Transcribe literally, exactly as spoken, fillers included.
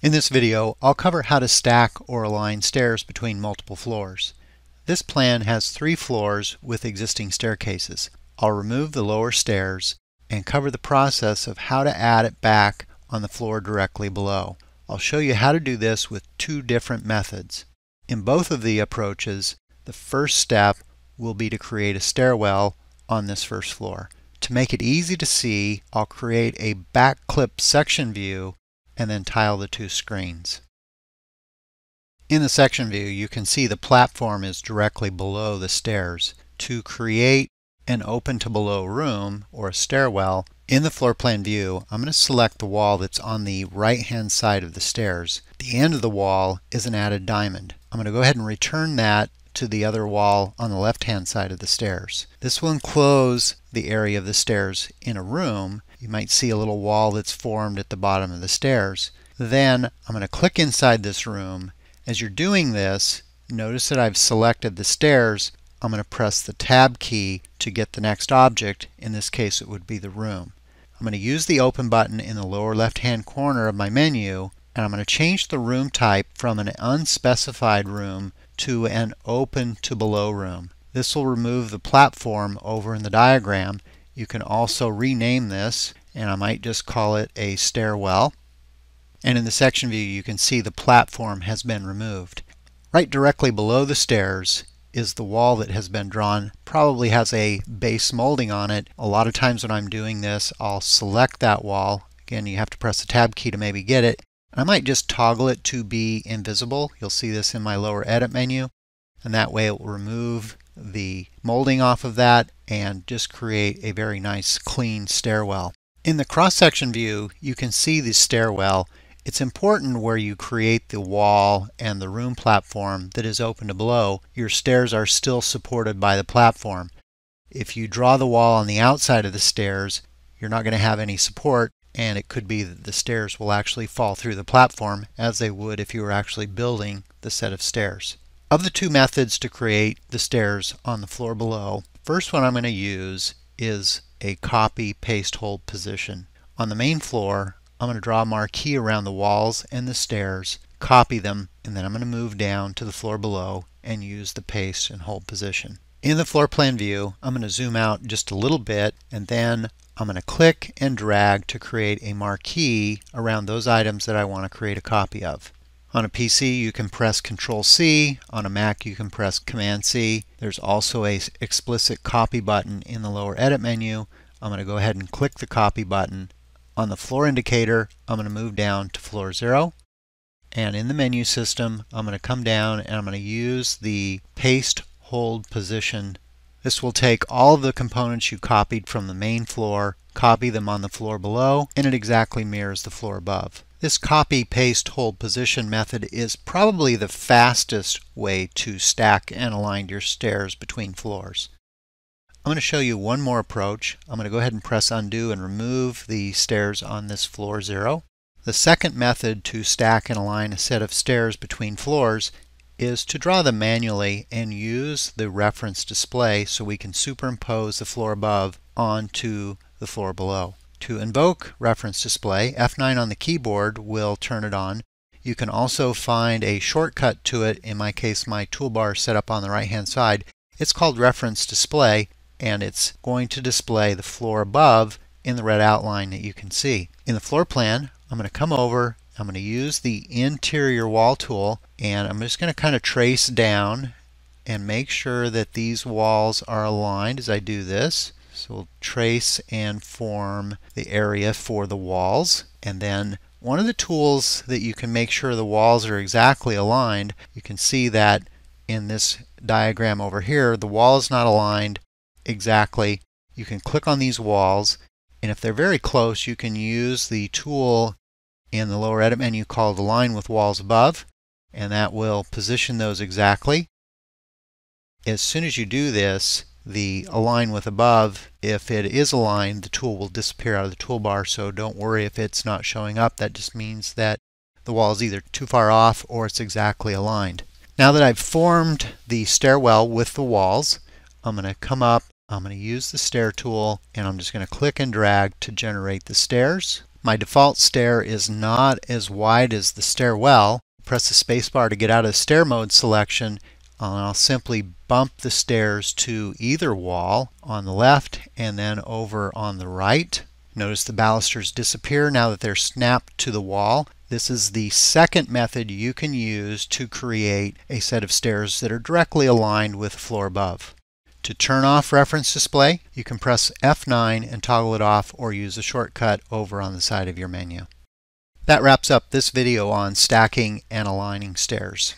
In this video, I'll cover how to stack or align stairs between multiple floors. This plan has three floors with existing staircases. I'll remove the lower stairs and cover the process of how to add it back on the floor directly below. I'll show you how to do this with two different methods. In both of the approaches, the first step will be to create a stairwell on this first floor. To make it easy to see, I'll create a back clip section view and then tile the two screens. In the section view, you can see the platform is directly below the stairs. To create an open to below room, or a stairwell, in the floor plan view, I'm going to select the wall that's on the right hand side of the stairs. The end of the wall is an added diamond. I'm going to go ahead and return that to the other wall on the left hand side of the stairs. This will enclose the area of the stairs in a room. You might see a little wall that's formed at the bottom of the stairs. Then I'm going to click inside this room. As you're doing this, notice that I've selected the stairs. I'm going to press the tab key to get the next object. In this case, it would be the room. I'm going to use the open button in the lower left hand corner of my menu, and I'm going to change the room type from an unspecified room to an open to below room. This will remove the platform over in the diagram. You can also rename this, and I might just call it a stairwell. And in the section view, you can see the platform has been removed. Right directly below the stairs is the wall that has been drawn. Probably has a base molding on it. A lot of times when I'm doing this, I'll select that wall. Again, you have to press the tab key to maybe get it. I might just toggle it to be invisible. You'll see this in my lower edit menu, and that way it will remove the molding off of that and just create a very nice clean stairwell. In the cross-section view, you can see the stairwell. It's important where you create the wall and the room platform that is open to below, your stairs are still supported by the platform. If you draw the wall on the outside of the stairs, you're not going to have any support, and it could be that the stairs will actually fall through the platform as they would if you were actually building the set of stairs. Of the two methods to create the stairs on the floor below, the first one I'm going to use is a copy, paste, hold position. On the main floor, I'm going to draw a marquee around the walls and the stairs, copy them, and then I'm going to move down to the floor below and use the paste and hold position. In the floor plan view, I'm going to zoom out just a little bit, and then I'm going to click and drag to create a marquee around those items that I want to create a copy of. On a P C, you can press control C. On a Mac, you can press command C. There's also an explicit copy button in the lower edit menu. I'm going to go ahead and click the copy button. On the floor indicator, I'm going to move down to floor zero. And in the menu system, I'm going to come down and I'm going to use the paste hold position. This will take all of the components you copied from the main floor, copy them on the floor below, and it exactly mirrors the floor above. This copy, paste, hold position method is probably the fastest way to stack and align your stairs between floors. I'm going to show you one more approach. I'm going to go ahead and press undo and remove the stairs on this floor zero. The second method to stack and align a set of stairs between floors is to draw them manually and use the reference display so we can superimpose the floor above onto the floor below. To invoke reference display, F nine on the keyboard will turn it on. You can also find a shortcut to it, in my case my toolbar set up on the right hand side. It's called reference display, and it's going to display the floor above in the red outline that you can see. In the floor plan, I'm going to come over, I'm going to use the interior wall tool, and I'm just going to kind of trace down and make sure that these walls are aligned as I do this. So we'll trace and form the area for the walls. And then one of the tools that you can make sure the walls are exactly aligned, you can see that in this diagram over here, the wall is not aligned exactly. You can click on these walls, and if they're very close, you can use the tool in the lower edit menu called Align with Walls Above, and that will position those exactly. As soon as you do this, the align with above, if it is aligned, the tool will disappear out of the toolbar, so don't worry if it's not showing up. That just means that the wall is either too far off or it's exactly aligned. Now that I've formed the stairwell with the walls, I'm going to come up, I'm going to use the stair tool, and I'm just going to click and drag to generate the stairs. My default stair is not as wide as the stairwell. Press the spacebar to get out of the stair mode selection, and I'll simply bump the stairs to either wall on the left and then over on the right. Notice the balusters disappear now that they're snapped to the wall. This is the second method you can use to create a set of stairs that are directly aligned with the floor above. To turn off reference display, you can press F nine and toggle it off, or use a shortcut over on the side of your menu. That wraps up this video on stacking and aligning stairs.